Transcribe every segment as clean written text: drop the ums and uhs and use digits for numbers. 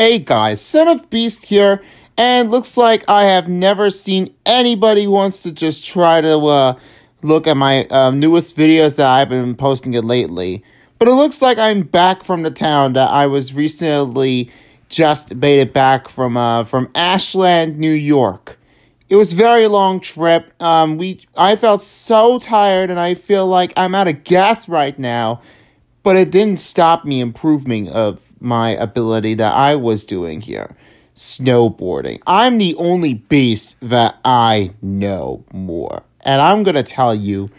Hey guys, Son of Beast here, and looks like I have never seen anybody wants to just try to look at my newest videos that I've been posting it lately. But it looks like I'm back from the town that I was recently just baited back from Ashland, New York. It was a very long trip. I felt so tired, and I feel like I'm out of gas right now. But it didn't stop me improving of my ability that I was doing here. Snowboarding. I'm the only beast that I know more. And I'm going to tell you,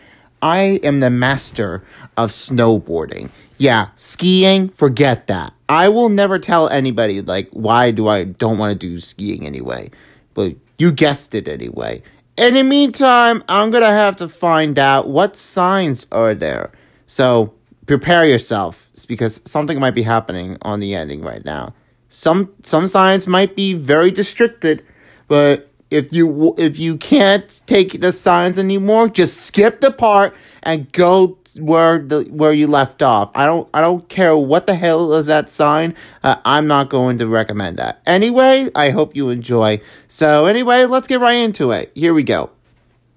I am the master of snowboarding. Yeah, skiing, forget that. I will never tell anybody, like, why do I don't want to do skiing anyway. But you guessed it anyway. In the meantime, I'm going to have to find out what signs are there. So prepare yourself, because something might be happening on the ending right now. Some signs might be very restricted, but if you can't take the signs anymore, just skip the part and go where you left off. I don't care what the hell is that sign. I'm not going to recommend that. Anyway, I hope you enjoy. So anyway, let's get right into it. Here we go.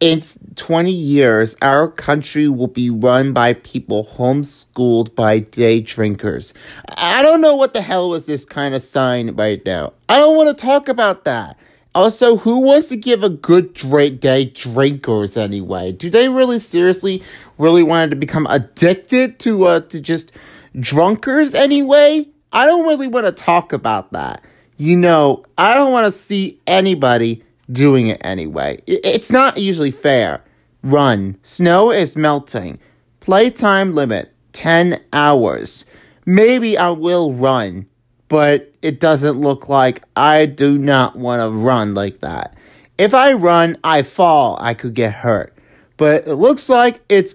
In 20 years, our country will be run by people homeschooled by day drinkers. I don't know what the hell was this kind of sign right now. I don't want to talk about that. Also, who wants to give a good day drinkers anyway? Do they really seriously want to become addicted to just drunkards anyway? I don't really want to talk about that. You know, I don't want to see anybody doing it anyway. It's not usually fair. Run. Snow is melting. Playtime limit, 10 hours. Maybe I will run, but it doesn't look like I do not want to run like that. If I run, I fall. I could get hurt. But it looks like it's,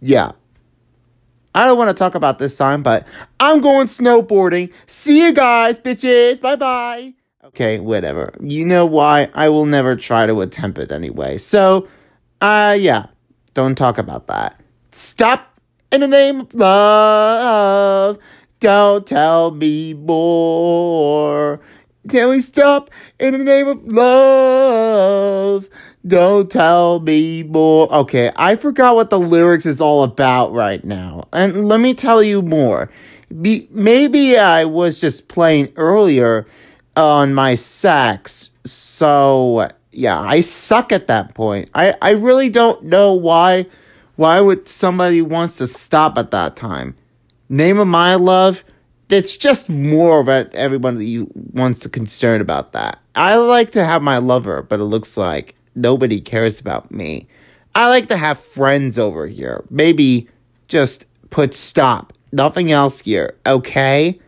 yeah. I don't want to talk about this time, but I'm going snowboarding. See you guys, bitches. Bye-bye. Okay, whatever. You know why? I will never try to attempt it anyway. So, yeah. Don't talk about that. Stop in the name of love. Don't tell me more. Can we stop in the name of love? Don't tell me more. Okay, I forgot what the lyrics is all about right now. And let me tell you more. Maybe I was just playing earlier on my sax, so yeah, I suck at that point. I really don't know why would somebody wants to stop at that time. Name of my love, it's just more about everyone that you wants to concern about that. I like to have my lover, but it looks like nobody cares about me. I like to have friends over here. Maybe just put stop. Nothing else here, okay?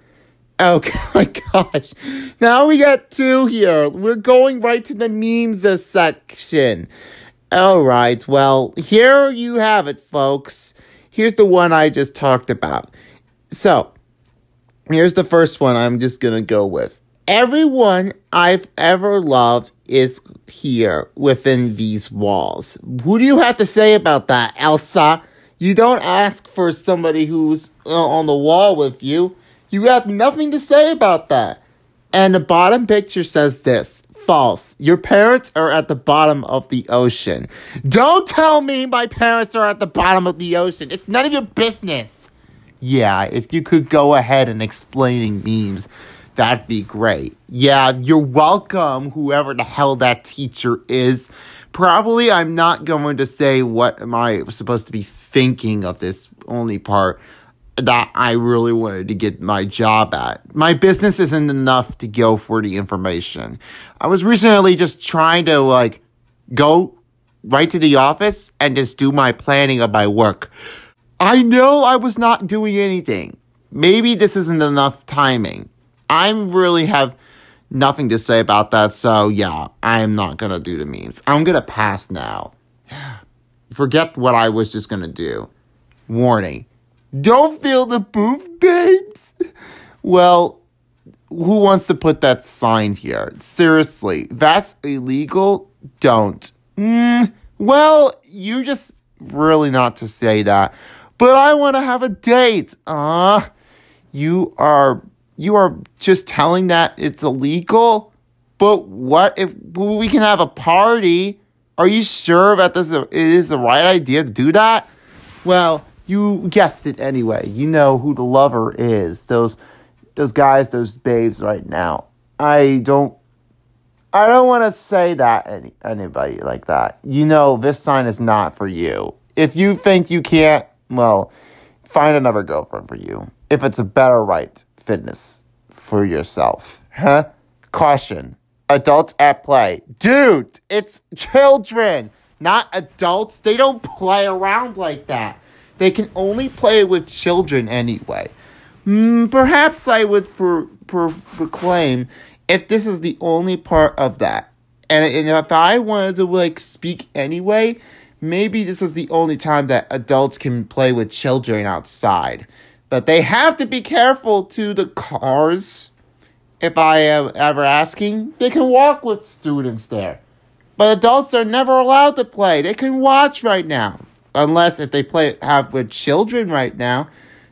Okay, oh my gosh. Now we got two here. We're going right to the memes section. All right, well, here you have it, folks. Here's the one I just talked about. So, here's the first one I'm just going to go with. Everyone I've ever loved is here within these walls. Who do you have to say about that, Elsa? You don't ask for somebody who's on the wall with you. You have nothing to say about that. And the bottom picture says this. False. Your parents are at the bottom of the ocean. Don't tell me my parents are at the bottom of the ocean. It's none of your business. Yeah, if you could go ahead and explaining memes, that'd be great. Yeah, you're welcome, whoever the hell that teacher is. Probably I'm not going to say what am I supposed to be thinking of this only part that I really wanted to get my job at. My business isn't enough to go for the information. I was recently just trying to, like, go right to the office and just do my planning of my work. I know I was not doing anything. Maybe this isn't enough timing. I really have nothing to say about that, so yeah, I am not going to do the memes. I'm going to pass now. Forget what I was just going to do. Warning. Don't feel the boob, babes. Well, who wants to put that sign here? Seriously, that's illegal. Don't. Well, you're just really not to say that. But I want to have a date. You are you are just telling that it's illegal? But what if we can have a party? Are you sure that this is the right idea to do that? Well, you guessed it anyway. You know who the lover is. Those guys, those babes right now. I don't want to say that anybody like that. You know, this sign is not for you. If you think you can't, well, find another girlfriend for you. If it's a better right fitness for yourself. Huh? Caution. Adults at play. Dude, it's children, not adults. They don't play around like that. They can only play with children anyway. Perhaps I would proclaim if this is the only part of that. And if I wanted to, like, speak anyway, maybe this is the only time that adults can play with children outside. But they have to be careful to the cars. If I am ever asking, they can walk with students there. But adults are never allowed to play. They can watch right now. Unless if they have with children right now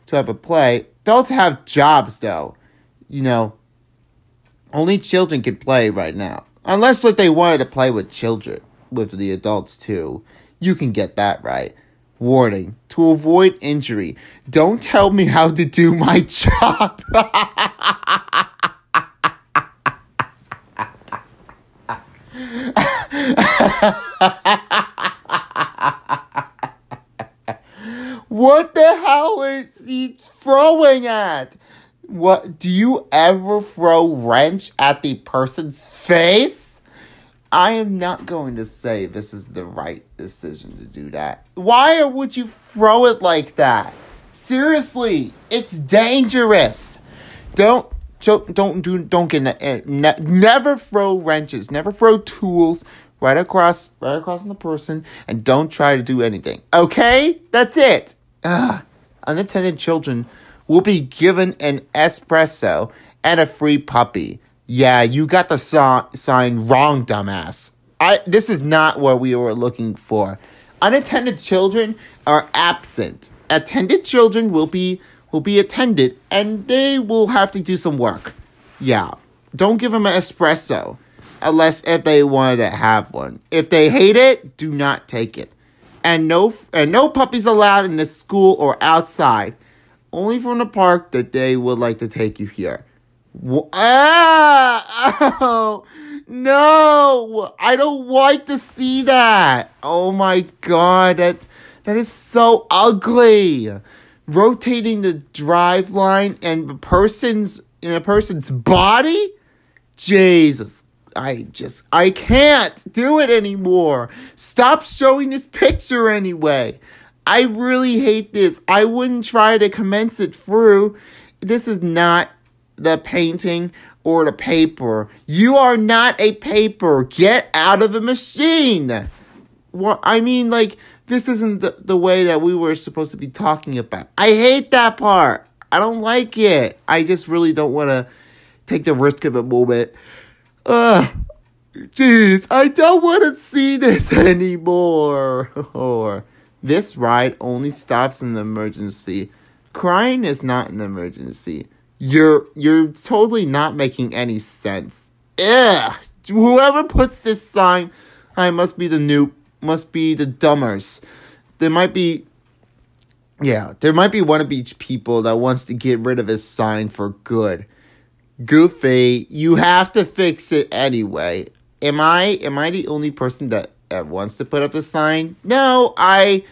to have a play. Adults have jobs, though. You know, only children can play right now. Unless if they wanted to play with children, with the adults, too. You can get that right. Warning, to avoid injury, don't tell me how to do my job. What the hell is he throwing at? What, do you ever throw wrench at the person's face? I am not going to say this is the right decision to do that. Why would you throw it like that? Seriously, it's dangerous. Never throw wrenches. Never throw tools right across on the person, and don't try to do anything. Okay, that's it. Ugh. Unattended children will be given an espresso and a free puppy. Yeah, you got the sign wrong, dumbass. This is not what we were looking for. Unattended children are absent. Attended children will be attended, and they will have to do some work. Yeah, don't give them an espresso, unless if they wanted to have one. If they hate it, do not take it. And no puppies allowed in the school or outside. Only from the park that they would like to take you here. Oh, no, I don't like to see that. Oh my God, that is so ugly. Rotating the drive line and the person's in a person's body? Jesus, I can't do it anymore. Stop showing this picture anyway. I really hate this. I wouldn't try to commence it through. This is not the painting or the paper. You are not a paper. Get out of the machine. Well, I mean, like, this isn't the way that we were supposed to be talking about. I hate that part. I don't like it. I just really don't want to take the risk of a moment. Jeez, I don't want to see this anymore. Or, this ride only stops in the emergency. Crying is not an emergency. You're totally not making any sense. Ugh. Whoever puts this sign, I must be the noob. Must be the dumbers. There might be one of each people that wants to get rid of his sign for good. Goofy, you have to fix it anyway. Am I the only person that wants to put up the sign? No, I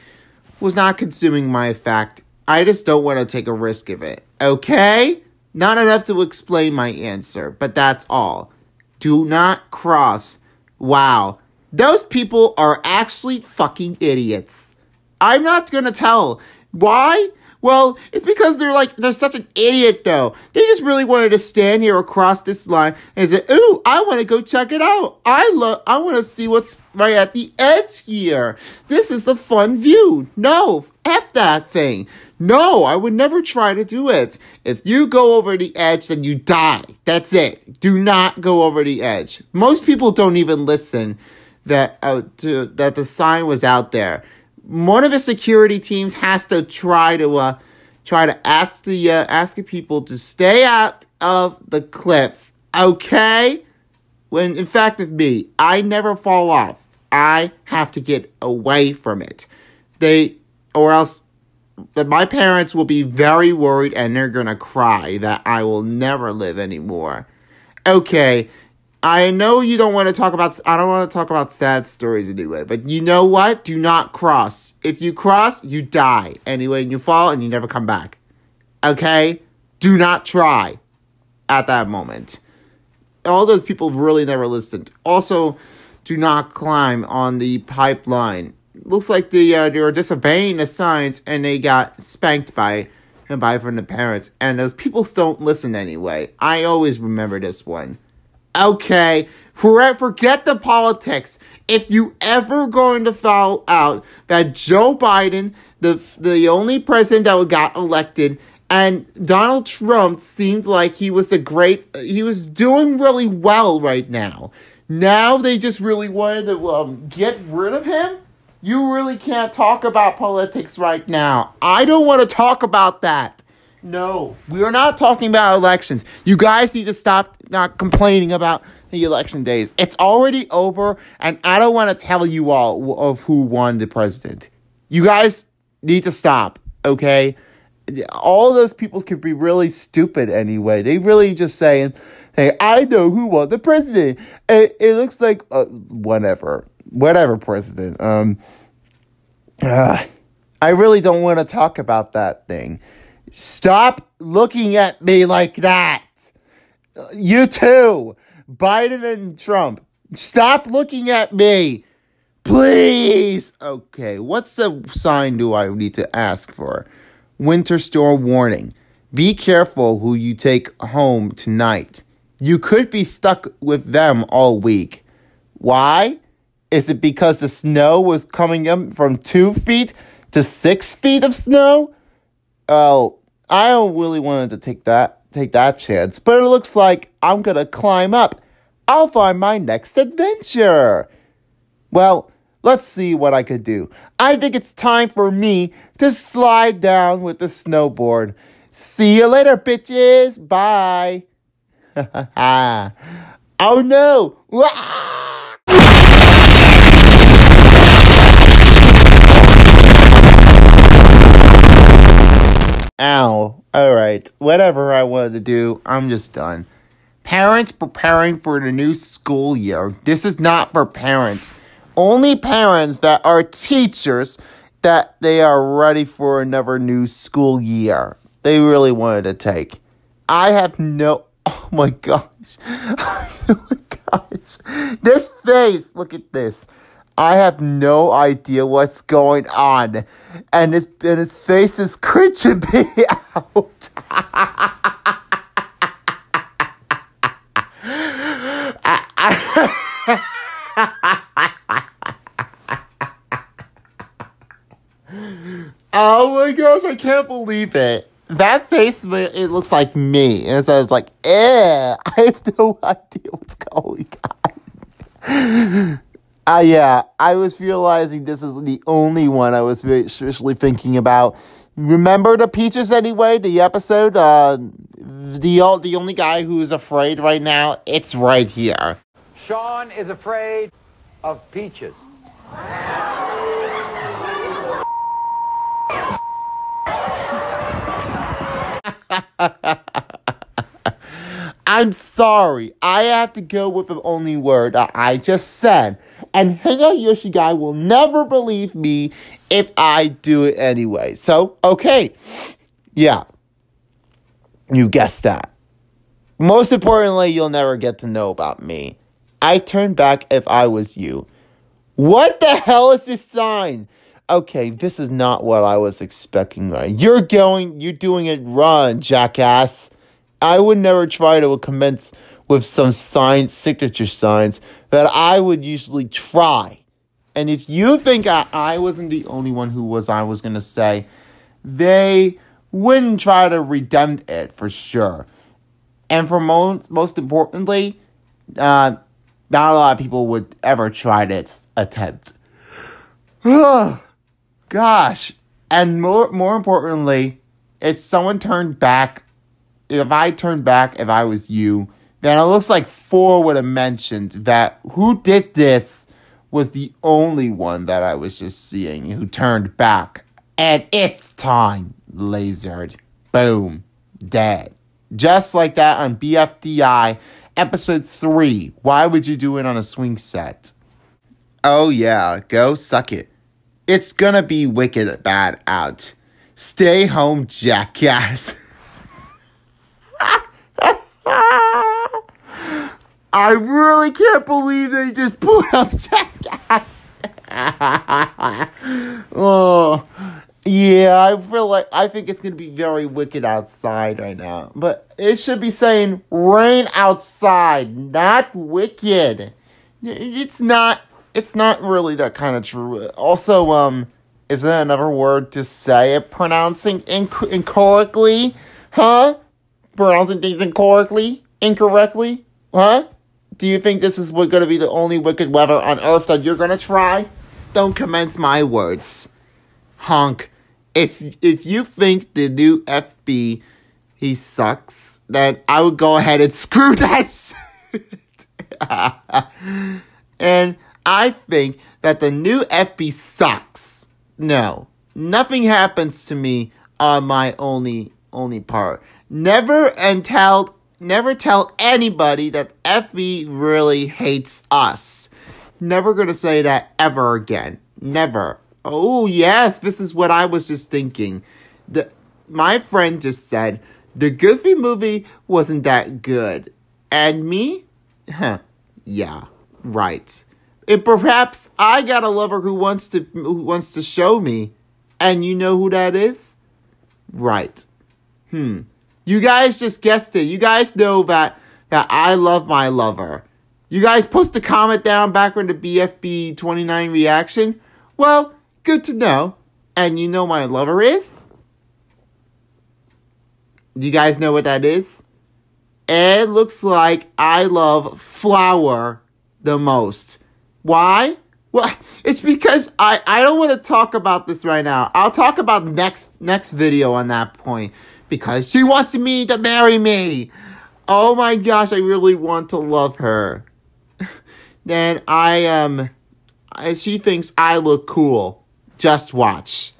was not consuming my fact. I just don't want to take a risk of it. Okay? Not enough to explain my answer, but that's all. Do not cross. Wow. Those people are actually fucking idiots. I'm not gonna tell. Why? Well, it's because they're such an idiot, though. They just really wanted to stand here across this line and say, ooh, I want to go check it out. I want to see what's right at the edge here. This is a fun view. No, F that thing. No, I would never try to do it. If you go over the edge, then you die. That's it. Do not go over the edge. Most people don't even listen that the sign was out there. One of the security teams has to try to try to ask the asking people to stay out of the cliff, okay? When in fact, with me, I never fall off. I have to get away from it. Or else my parents will be very worried and they're gonna cry that I will never live anymore. Okay, I know you don't want to talk about, I don't want to talk about sad stories anyway, but you know what? Do not cross. If you cross, you die anyway, and you fall and you never come back. Okay? Do not try at that moment. All those people really never listened. Also, do not climb on the pipeline. Looks like they were disobeying the signs and they got spanked by from the parents. And those people don't listen anyway. I always remember this one. Okay, forget the politics. If you ever going to foul out that Joe Biden, the only president that got elected, and Donald Trump seemed like he was he was doing really well right now. Now they just really wanted to get rid of him? You really can't talk about politics right now. I don't want to talk about that. No, we are not talking about elections. You guys need to stop not complaining about the election days. It's already over, and I don't want to tell you all of who won the president. You guys need to stop, okay? All those people could be really stupid anyway. They really just say, I know who won the president. It looks like whatever president. I really don't want to talk about that thing. Stop looking at me like that. You too, Biden and Trump. Stop looking at me, please. Okay, what's the sign do I need to ask for? Winter storm warning. Be careful who you take home tonight. You could be stuck with them all week. Why? Is it because the snow was coming up from 2 feet to 6 feet of snow? Oh, I don't really wanted to take that chance, but it looks like I'm gonna climb up. I'll find my next adventure. Well, let's see what I could do. I think it's time for me to slide down with the snowboard. See you later, bitches. Bye. Oh no. Ow. Alright. Whatever I wanted to do, I'm just done. Parents preparing for the new school year. This is not for parents. Only parents that are teachers, that they are ready for another new school year. They really wanted to take. I have no... Oh my gosh. Oh my gosh. This face. Look at this. I have no idea what's going on. And his face is cringing me out. Oh my gosh, I can't believe it. That face, it looks like me. And so I was like, eh, I have no idea what's going on. Yeah, I was realizing this is the only one I was seriously thinking about. Remember the Peaches anyway, the episode? The only guy who's afraid right now, it's right here. Sean is afraid of peaches. I'm sorry. I have to go with the only word I just said. And Higa Yoshigai will never believe me if I do it anyway. So, okay. Yeah. You guessed that. Most importantly, you'll never get to know about me. I turn back if I was you. What the hell is this sign? Okay, this is not what I was expecting. Right? You're doing it wrong, jackass. I would never try to commence with some signature signs that I would usually try. And if you think I wasn't the only one who was, I was going to say, they wouldn't try to redeem it for sure. And for most importantly, not a lot of people would ever try this attempt. Gosh. And more importantly, if I turned back, if I was you, then it looks like 4 would have mentioned that who did this was the only one that I was just seeing who turned back. And it's time, lasered. Boom. Dead. Just like that on BFDI, episode 3. Why would you do it on a swing set? Oh yeah, go suck it. It's gonna be wicked bad out. Stay home, jackass. I really can't believe they just put up jackass. Oh, yeah, I think it's going to be very wicked outside right now. But it should be saying rain outside, not wicked. It's not really that kind of true. Also, is there another word to say it? Pronouncing incorrectly? Huh? Pronouncing things incorrectly? Incorrectly? Huh? Do you think this is going to be the only wicked weather on Earth that you're going to try? Don't commence my words. Honk. If you think the new FB, he sucks, then I would go ahead and screw that shit. And I think that the new FB sucks. No. Nothing happens to me on my only part. Never tell anybody that FB really hates us. Never gonna say that ever again. Never. Oh, yes, this is what I was just thinking. My friend just said, the Goofy movie wasn't that good. And me? Huh. Yeah, right. And perhaps I got a lover who wants to show me. And you know who that is? Right. You guys just guessed it. You guys know that I love my lover. You guys post a comment down back in the BFB 29 reaction. Well, good to know. And you know my lover is? Do you guys know what that is? It looks like I love flour the most. Why? Well, it's because I don't want to talk about this right now. I'll talk about next video on that point. Because she wants me to marry me. Oh my gosh, I really want to love her. Then she thinks I look cool. Just watch.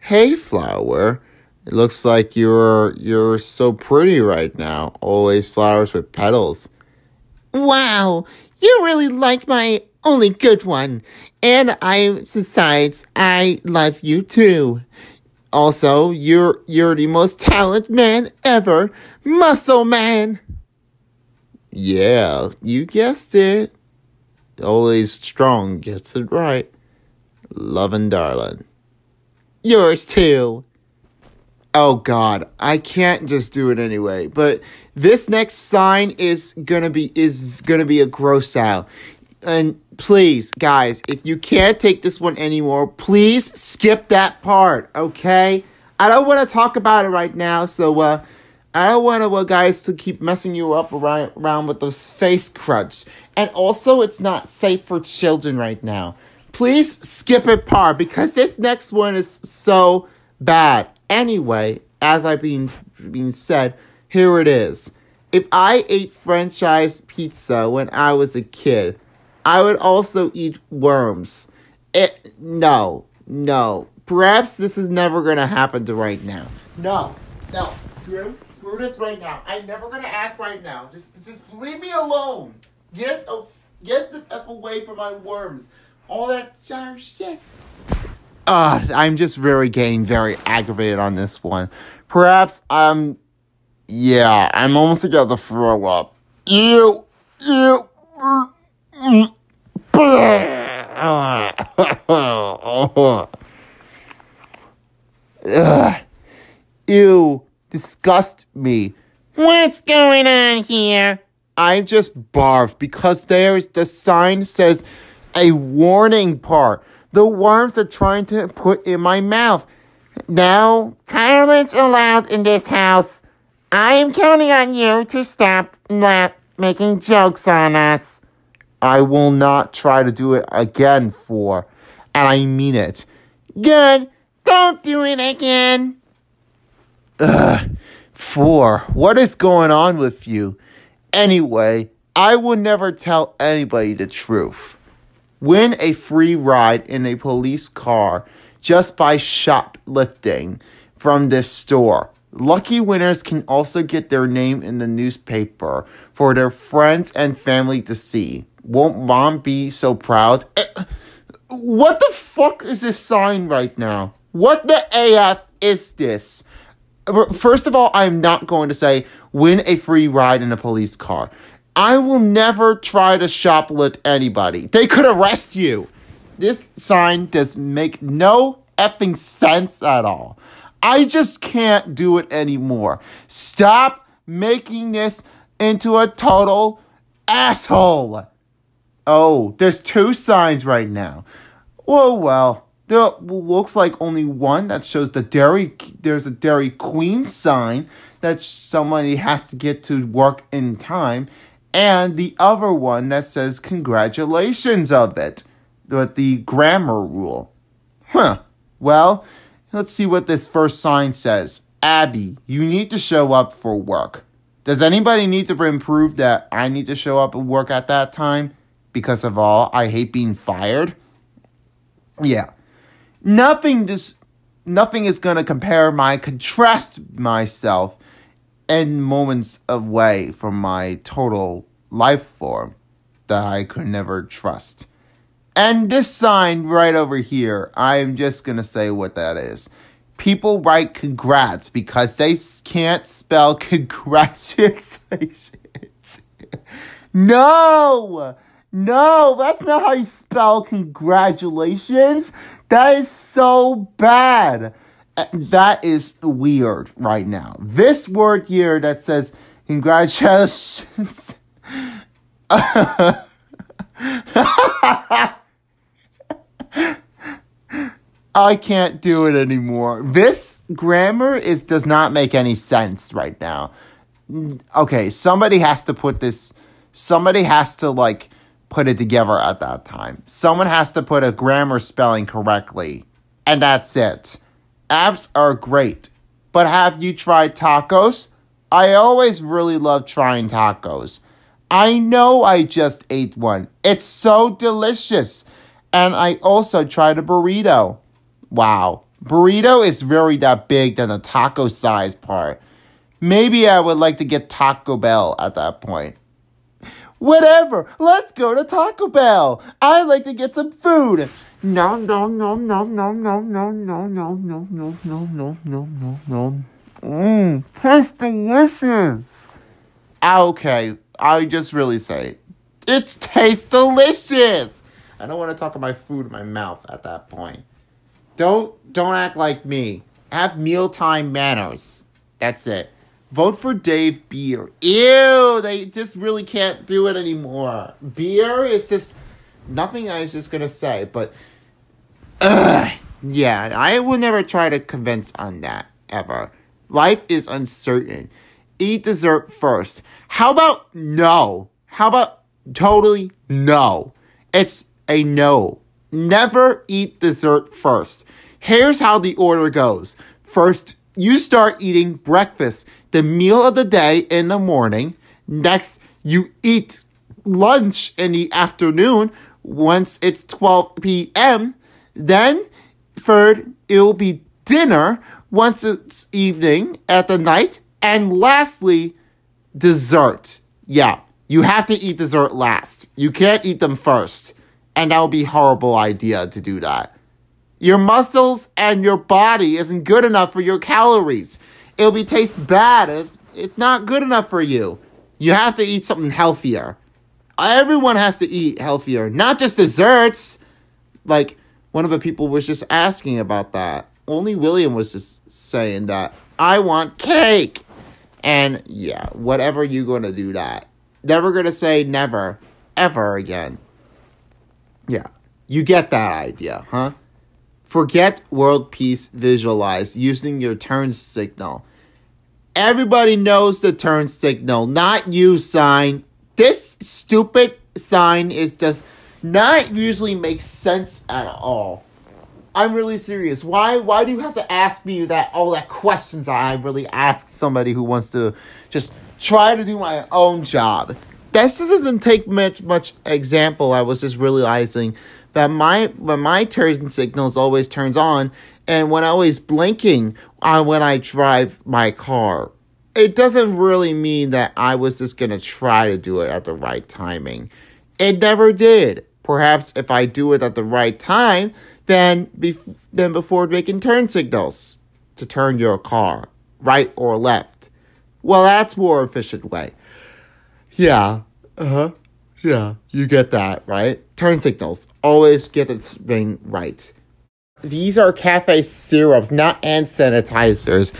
Hey, flower. It looks like you're so pretty right now. Always flowers with petals. Wow, you really like my only good one. And besides, I love you too. Also, you're the most talented man ever, muscle man. Yeah, you guessed it. Always strong gets it right. Lovin' darling. Yours too. Oh God, I can't just do it anyway. But this next sign is gonna be a gross out. And please, guys, if you can't take this one anymore, please skip that part, okay? I don't want to talk about it right now, so I don't want guys to keep messing you up around with those face crutches. And also, it's not safe for children right now. Please skip it part, because this next one is so bad. Anyway, as I've been said, here it is. If I ate franchise pizza when I was a kid, I would also eat worms. No. Perhaps this is never going to happen to right now. No. Screw this right now. I'm never going to ask right now. Just leave me alone. Get the F away from my worms. All that shit. I'm just very aggravated on this one. Perhaps, yeah, I'm almost about to throw up. Ew. Ew, disgust me. What's going on here? I just barfed because the sign says a warning part. The worms are trying to put in my mouth. No tolerance allowed in this house. I am counting on you to stop making jokes on us. I will not try to do it again, and I mean it. Good, don't do it again. 4. What is going on with you? Anyway, I will never tell anybody the truth. Win a free ride in a police car just by shoplifting from this store. Lucky winners can also get their name in the newspaper for their friends and family to see. Won't mom be so proud? What the fuck is this sign right now? What the AF is this? First of all, I'm not going to say win a free ride in a police car. I will never try to shoplift anybody. They could arrest you. This sign does make no effing sense at all. I just can't do it anymore. Stop making this into a total asshole. Oh, there's 2 signs right now. Oh, well. There looks like only one that shows the dairy. There's a Dairy Queen sign that somebody has to get to work in time. And the other one that says congratulations of it. With the grammar rule. Huh. Well, let's see what this first sign says. Abby, you need to show up for work. Does anybody need to improve that I need to show up and work at that time? Because of all, I hate being fired. Yeah. Nothing is going to compare my contrast myself and moments away from my total life form that I could never trust. And this sign right over here, I'm just going to say what that is. People write congrats because they can't spell congratulations. No! No, that's not how you spell congratulations. That is so bad. That is weird right now. This word here that says congratulations. I can't do it anymore. This grammar does not make any sense right now. Okay, somebody has to put this... Somebody has to, like, put it together at that time. Someone has to put a grammar spelling correctly. And that's it. Apps are great. But have you tried tacos? I always really love trying tacos. I know I just ate one. It's so delicious. And I also tried a burrito. Wow. Burrito is really that big than the taco size part. Maybe I would like to get Taco Bell at that point. Whatever, let's go to Taco Bell. I'd like to get some food. Nom nom nom nom nom nom nom nom nom nom nom nom nom nom nom. Tastes delicious. Okay, I just really say it. It tastes delicious. I don't want to talk about my food in my mouth at that point. Don't act like me. Have mealtime manners. That's it. Vote for Dave Beer. Ew, they just really can't do it anymore. Beer is just nothing I was just going to say, but yeah, I will never try to convince on that ever. Life is uncertain. Eat dessert first. How about no? How about totally no? It's a no. Never eat dessert first. Here's how the order goes. First, you start eating breakfast, the meal of the day in the morning. Next, you eat lunch in the afternoon once it's 12 p.m. Then, third, it'll be dinner once it's evening at the night. And lastly, dessert. Yeah, you have to eat dessert last. You can't eat them first. And that would be a horrible idea to do that. Your muscles and your body isn't good enough for your calories. It'll be taste bad. It's not good enough for you. You have to eat something healthier. Everyone has to eat healthier, not just desserts. Like, one of the people was just asking about that. Only William was just saying that, I want cake. And yeah, whatever you're going to do that. Never going to say never, ever again. Yeah, you get that idea, huh? Forget world peace visualized using your turn signal. Everybody knows the turn signal, not you, sign. This stupid sign does not usually make sense at all. I'm really serious. Why do you have to ask me that all that questions? I really asked somebody who wants to just try to do my own job. This doesn't take much example. I was just realizing that my turn signals always turns on, and when I always blinking when I drive my car, it doesn't really mean that I was just gonna try to do it at the right timing. It never did. Perhaps if I do it at the right time, then before making turn signals to turn your car right or left. Well, that's more efficient way. Yeah, yeah, you get that, right? Turn signals. Always get the thing right. These are cafe syrups, not hand sanitizers.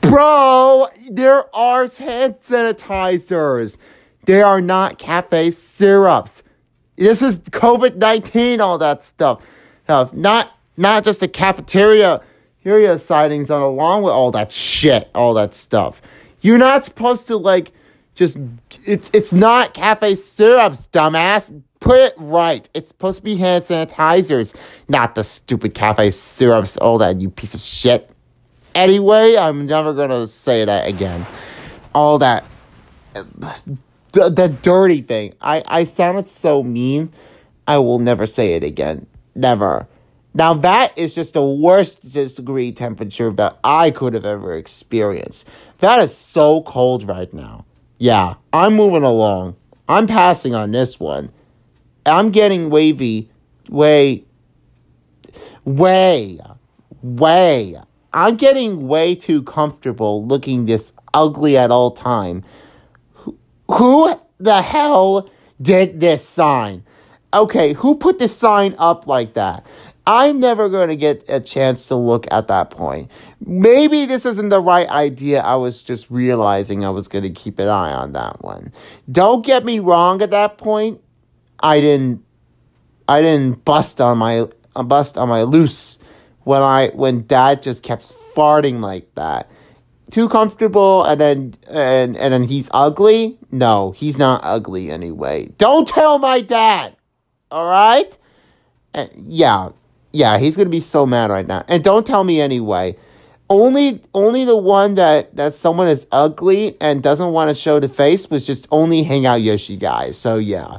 Bro, there are hand sanitizers. They are not cafe syrups. This is COVID-19, all that stuff. Not just the cafeteria sightings along with all that shit, all that stuff. You're not supposed to, like, just, it's not cafe syrups, dumbass. Put it right. It's supposed to be hand sanitizers, not the stupid cafe syrups, all that, you piece of shit. Anyway, I'm never gonna say that again. All that, the dirty thing. I sounded so mean. I will never say it again. Never. Now that is just the worst degree temperature that I could have ever experienced. That is so cold right now. Yeah, I'm moving along. I'm passing on this one. I'm getting wavy. Way. I'm getting way too comfortable looking this ugly at all time. Who the hell did this sign? Okay, who put this sign up like that? I'm never going to get a chance to look at that point. Maybe this isn't the right idea. I was just realizing I was going to keep an eye on that one. Don't get me wrong at that point. I didn't bust on my loose when Dad just kept farting like that. Too comfortable, and then he's ugly? No, he's not ugly anyway. Don't tell my dad! Alright? Yeah, he's gonna be so mad right now. And don't tell me anyway. Only the one that someone is ugly and doesn't want to show the face was just only Hangout Yoshi guy, so yeah.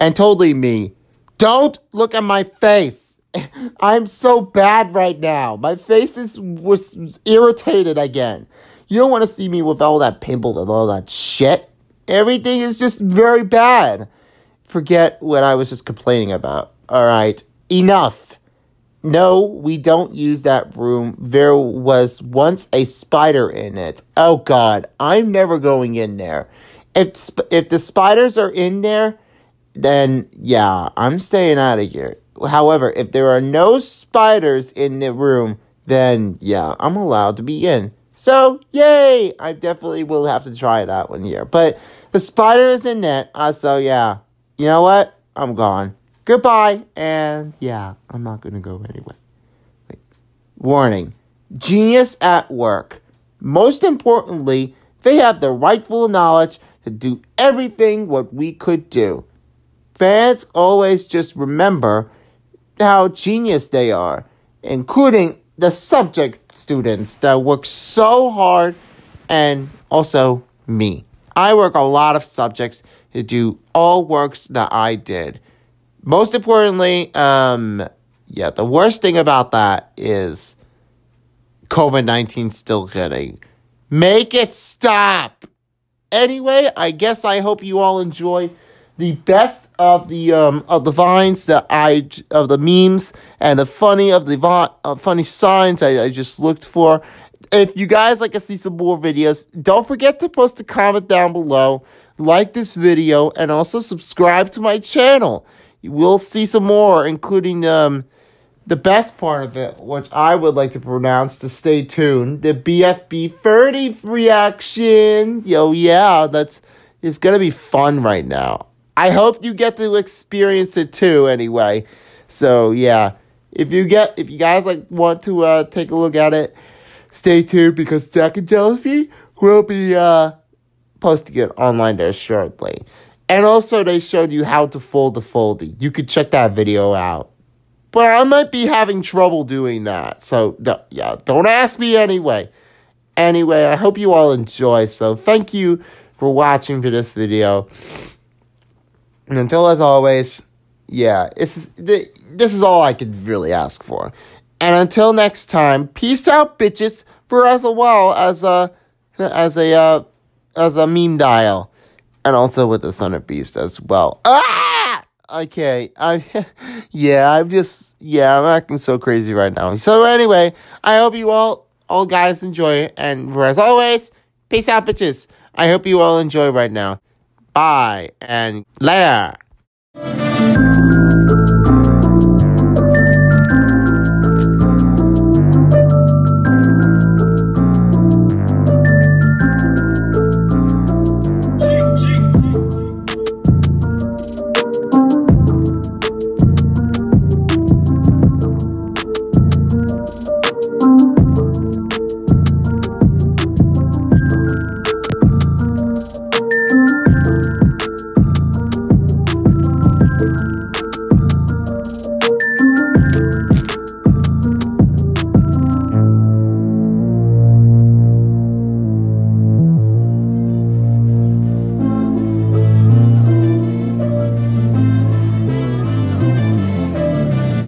And totally me. Don't look at my face! I'm so bad right now. My face was irritated again. You don't want to see me with all that pimples and all that shit. Everything is just very bad. Forget what I was just complaining about. All right, enough. No, we don't use that room. There was once a spider in it. Oh God, I'm never going in there. If the spiders are in there, then yeah, I'm staying out of here. However, if there are no spiders in the room, then yeah, I'm allowed to be in. So, yay! I definitely will have to try that one here. But the spider is in it, so yeah. You know what? I'm gone. Goodbye, and yeah, I'm not gonna go anyway. Wait. Warning. Genius at work. Most importantly, they have the rightful knowledge to do everything what we could do. Fans always just remember how genius they are, including the subject students that work so hard, and also me. I work a lot of subjects to do all works that I did. Most importantly, yeah, the worst thing about that is COVID-19 still hitting. Make it stop! Anyway, I guess I hope you all enjoy the best of the vines of the memes and the funny of the funny signs I just looked for. If you guys like to see some more videos, don't forget to post a comment down below, like this video, and also subscribe to my channel. You will see some more, including the best part of it, which I would like to pronounce to stay tuned, the BFB 30 reaction. Yo, yeah, it's gonna be fun right now. I hope you get to experience it too anyway. So yeah, if you guys want to take a look at it, stay tuned because Jack and Jellyfish will be posting it online there shortly. And also they showed you how to fold the foldy. You could check that video out. but I might be having trouble doing that. So, yeah, don't ask me anyway. Anyway, I hope you all enjoy. So, thank you for watching for this video. And until, as always, yeah, this is all I could really ask for. And until next time, peace out, bitches, for as well as a meme dial. And also with the Son of Beast as well. Ah! Okay, I'm acting so crazy right now. So anyway, I hope you all guys enjoy. And for as always, peace out, bitches. I hope you all enjoy right now. Bye, and later.